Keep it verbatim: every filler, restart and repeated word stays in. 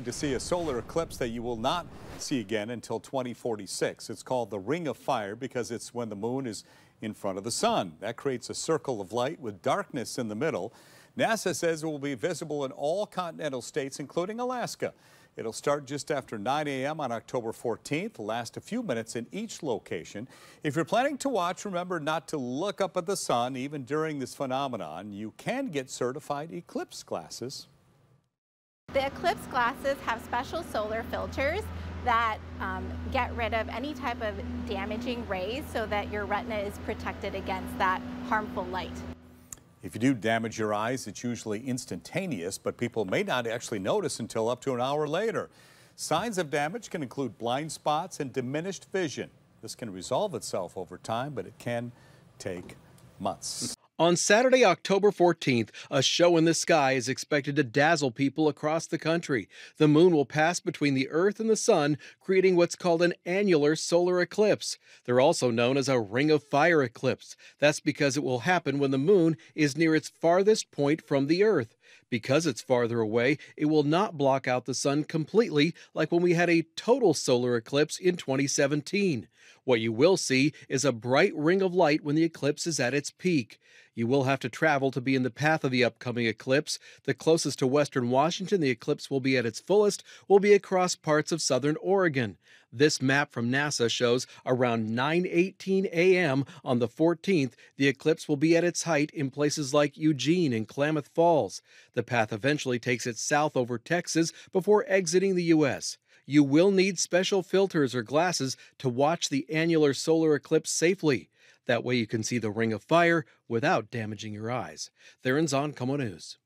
company to see a solar eclipse that you will not see again until twenty forty-six. It's called the Ring of Fire because it's when the moon is in front of the sun. That creates a circle of light with darkness in the middle. NASA says it will be visible in all continental states, including Alaska. It'll start just after nine A M on October fourteenth, last a few minutes in each location. If you're planning to watch, remember not to look up at the sun even during this phenomenon. You can get certified eclipse glasses. The eclipse glasses have special solar filters that um, get rid of any type of damaging rays so that your retina is protected against that harmful light. If you do damage your eyes, it's usually instantaneous, but people may not actually notice until up to an hour later. Signs of damage can include blind spots and diminished vision. This can resolve itself over time, but it can take months. On Saturday, October fourteenth, a show in the sky is expected to dazzle people across the country. The moon will pass between the Earth and the sun, creating what's called an annular solar eclipse. They're also known as a Ring of Fire eclipse. That's because it will happen when the moon is near its farthest point from the Earth. Because it's farther away, it will not block out the sun completely like when we had a total solar eclipse in twenty seventeen. What you will see is a bright ring of light when the eclipse is at its peak. You will have to travel to be in the path of the upcoming eclipse. The closest to western Washington the eclipse will be at its fullest will be across parts of southern Oregon. This map from NASA shows around nine eighteen A M on the fourteenth, the eclipse will be at its height in places like Eugene and Klamath Falls. The path eventually takes it south over Texas before exiting the U S You will need special filters or glasses to watch the annular solar eclipse safely. That way you can see the Ring of Fire without damaging your eyes. Theron's on Como News.